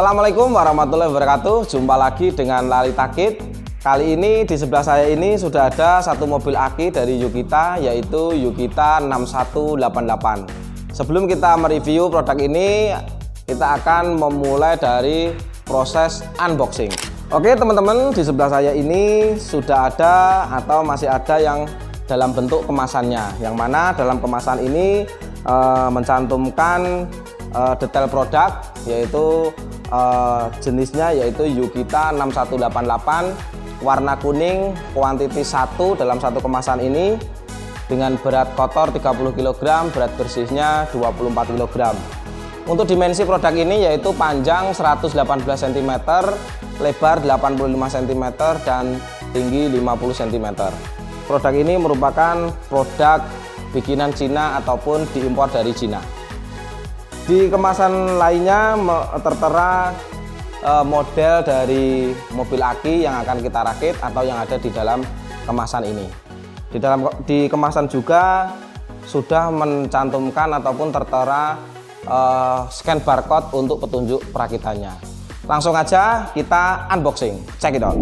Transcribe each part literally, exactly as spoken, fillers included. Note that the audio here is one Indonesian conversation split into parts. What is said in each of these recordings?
Assalamualaikum warahmatullahi wabarakatuh. Jumpa lagi dengan Lalita Kids. Kali ini di sebelah saya ini sudah ada satu mobil aki dari Yukita, yaitu Yukita enam satu delapan delapan. Sebelum kita mereview produk ini, kita akan memulai dari proses unboxing. Oke teman-teman, di sebelah saya ini sudah ada atau masih ada yang dalam bentuk kemasannya, yang mana dalam kemasan ini e, mencantumkan e, detail produk, yaitu Uh, jenisnya yaitu Yukita enam satu delapan delapan warna kuning, kuantiti satu dalam satu kemasan ini dengan berat kotor tiga puluh kilogram, berat bersihnya dua puluh empat kilogram. Untuk dimensi produk ini yaitu panjang seratus delapan belas sentimeter, lebar delapan puluh lima sentimeter, dan tinggi lima puluh sentimeter. Produk ini merupakan produk bikinan Cina ataupun diimpor dari Cina. Di kemasan lainnya tertera model dari mobil aki yang akan kita rakit atau yang ada di dalam kemasan ini. Di dalam di kemasan juga sudah mencantumkan ataupun tertera uh, scan barcode untuk petunjuk perakitannya. Langsung aja kita unboxing. Check it out.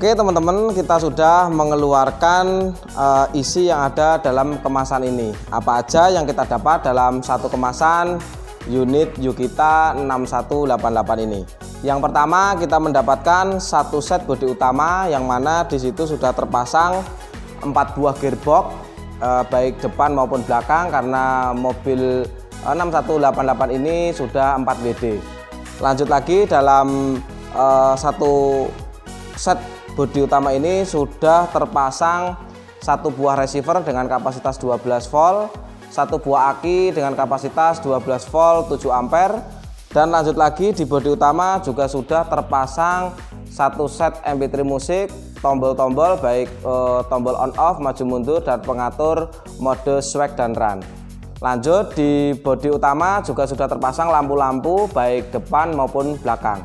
Oke teman-teman, kita sudah mengeluarkan uh, isi yang ada dalam kemasan ini. Apa aja yang kita dapat dalam satu kemasan unit Yukita enam satu delapan delapan ini? Yang pertama, kita mendapatkan satu set bodi utama, yang mana di situ sudah terpasang empat buah gearbox uh, baik depan maupun belakang, karena mobil uh, enam satu delapan delapan ini sudah empat W D. Lanjut lagi dalam uh, satu set bodi utama ini sudah terpasang satu buah receiver dengan kapasitas dua belas volt, satu buah aki dengan kapasitas dua belas volt tujuh ampere, dan lanjut lagi di bodi utama juga sudah terpasang satu set M P tiga musik, tombol-tombol baik e, tombol on off, maju mundur, dan pengatur mode swag dan run. Lanjut di bodi utama juga sudah terpasang lampu-lampu baik depan maupun belakang.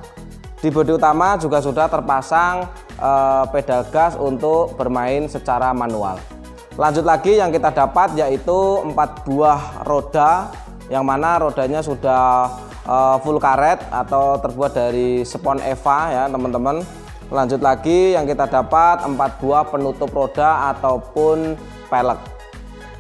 Di bodi utama juga sudah terpasang e, pedal gas untuk bermain secara manual. Lanjut lagi yang kita dapat yaitu empat buah roda, yang mana rodanya sudah e, full karet atau terbuat dari spons Eva ya teman-teman. Lanjut lagi yang kita dapat empat buah penutup roda ataupun pelek.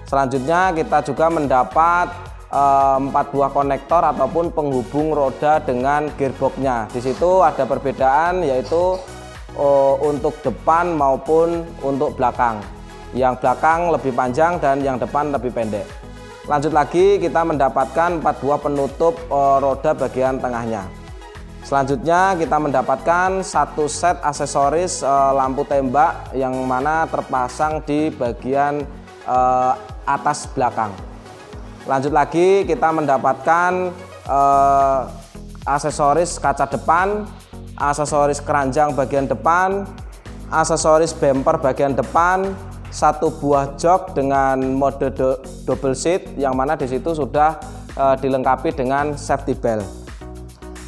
Selanjutnya kita juga mendapat empat buah konektor ataupun penghubung roda dengan gearboxnya. Di situ ada perbedaan yaitu oh, untuk depan maupun untuk belakang. Yang belakang lebih panjang dan yang depan lebih pendek. Lanjut lagi kita mendapatkan empat buah penutup oh, roda bagian tengahnya. Selanjutnya kita mendapatkan satu set aksesoris oh, lampu tembak, yang mana terpasang di bagian oh, atas belakang. Lanjut lagi kita mendapatkan eh, aksesoris kaca depan, aksesoris keranjang bagian depan, aksesoris bumper bagian depan, satu buah jok dengan mode do double seat, yang mana di situ sudah eh, dilengkapi dengan safety belt.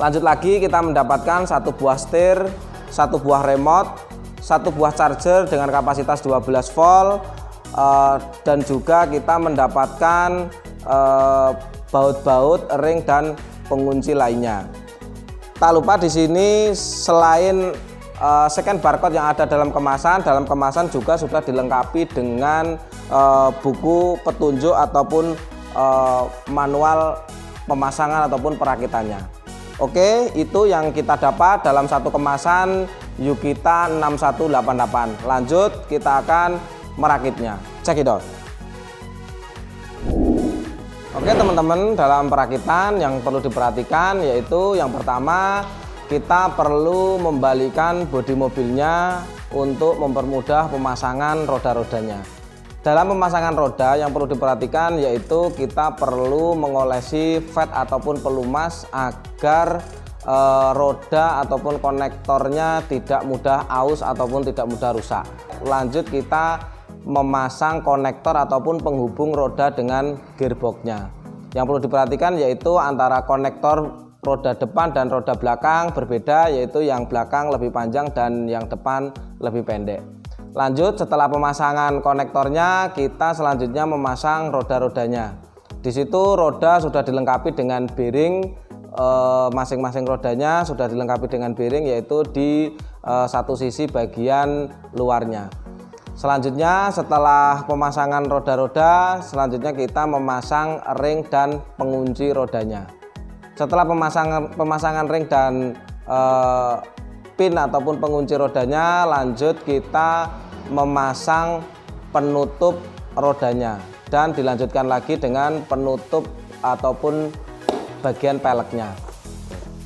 Lanjut lagi kita mendapatkan satu buah setir, satu buah remote, satu buah charger dengan kapasitas dua belas volt, eh, dan juga kita mendapatkan baut-baut, ring, dan pengunci lainnya. Tak lupa di sini selain uh, scan barcode yang ada dalam kemasan, dalam kemasan juga sudah dilengkapi dengan uh, buku petunjuk ataupun uh, manual pemasangan ataupun perakitannya. Oke, itu yang kita dapat dalam satu kemasan Yukita enam satu delapan delapan. Lanjut kita akan merakitnya. Check it out. Oke teman-teman, dalam perakitan yang perlu diperhatikan yaitu yang pertama, kita perlu membalikan bodi mobilnya untuk mempermudah pemasangan roda-rodanya. Dalam pemasangan roda yang perlu diperhatikan yaitu kita perlu mengolesi fat ataupun pelumas agar e, roda ataupun konektornya tidak mudah aus ataupun tidak mudah rusak. Lanjut kita memasang konektor ataupun penghubung roda dengan gearboxnya. Yang perlu diperhatikan yaitu antara konektor roda depan dan roda belakang berbeda, yaitu yang belakang lebih panjang dan yang depan lebih pendek. Lanjut, setelah pemasangan konektornya, kita selanjutnya memasang roda-rodanya. Di situ roda sudah dilengkapi dengan bearing, masing-masing e, rodanya sudah dilengkapi dengan bearing, yaitu di e, satu sisi bagian luarnya. Selanjutnya, setelah pemasangan roda-roda, selanjutnya kita memasang ring dan pengunci rodanya. Setelah pemasangan pemasangan ring dan e, pin ataupun pengunci rodanya, lanjut kita memasang penutup rodanya dan dilanjutkan lagi dengan penutup ataupun bagian peleknya.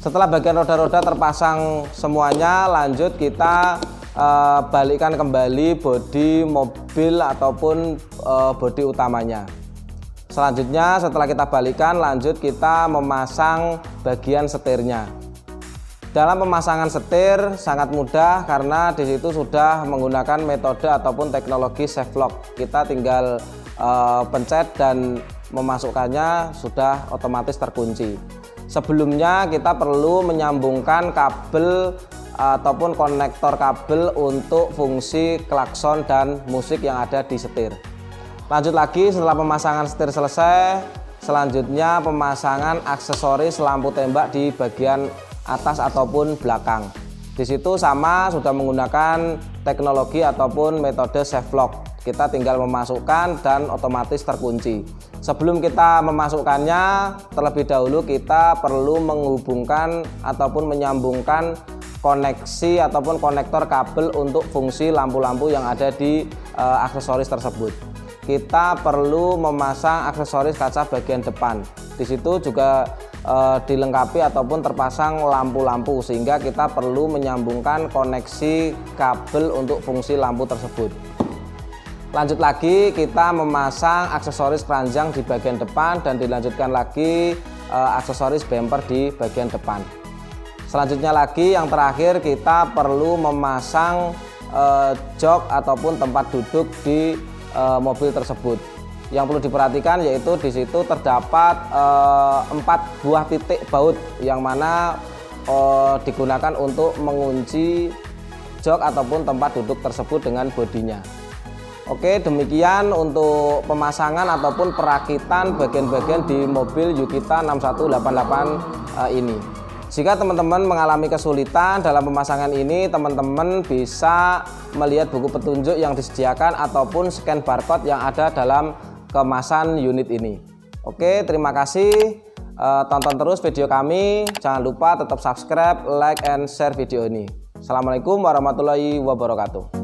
Setelah bagian roda-roda terpasang semuanya, lanjut kita Uh, balikkan kembali bodi mobil ataupun uh, bodi utamanya. Selanjutnya, setelah kita balikkan, lanjut kita memasang bagian setirnya. Dalam pemasangan setir sangat mudah karena di situ sudah menggunakan metode ataupun teknologi safe lock. Kita tinggal uh, pencet dan memasukkannya, sudah otomatis terkunci. Sebelumnya kita perlu menyambungkan kabel ataupun konektor kabel untuk fungsi klakson dan musik yang ada di setir. Lanjut lagi, setelah pemasangan setir selesai, selanjutnya pemasangan aksesoris lampu tembak di bagian atas ataupun belakang. Di situ sama, sudah menggunakan teknologi ataupun metode safe lock. Kita tinggal memasukkan dan otomatis terkunci. Sebelum kita memasukkannya, terlebih dahulu kita perlu menghubungkan ataupun menyambungkan koneksi ataupun konektor kabel untuk fungsi lampu-lampu yang ada di e, aksesoris tersebut. Kita perlu memasang aksesoris kaca bagian depan. Di situ juga e, dilengkapi ataupun terpasang lampu-lampu, sehingga kita perlu menyambungkan koneksi kabel untuk fungsi lampu tersebut. Lanjut lagi, kita memasang aksesoris keranjang di bagian depan dan dilanjutkan lagi e, aksesoris bumper di bagian depan. Selanjutnya lagi, yang terakhir kita perlu memasang e, jok ataupun tempat duduk di e, mobil tersebut. Yang perlu diperhatikan yaitu di situ terdapat empat buah titik baut yang mana e, digunakan untuk mengunci jok ataupun tempat duduk tersebut dengan bodinya. Oke, demikian untuk pemasangan ataupun perakitan bagian-bagian di mobil Yukita enam satu delapan delapan ini. Jika teman-teman mengalami kesulitan dalam pemasangan ini, teman-teman bisa melihat buku petunjuk yang disediakan ataupun scan barcode yang ada dalam kemasan unit ini. Oke, terima kasih. Tonton terus video kami. Jangan lupa tetap subscribe, like, and share video ini. Assalamualaikum warahmatullahi wabarakatuh.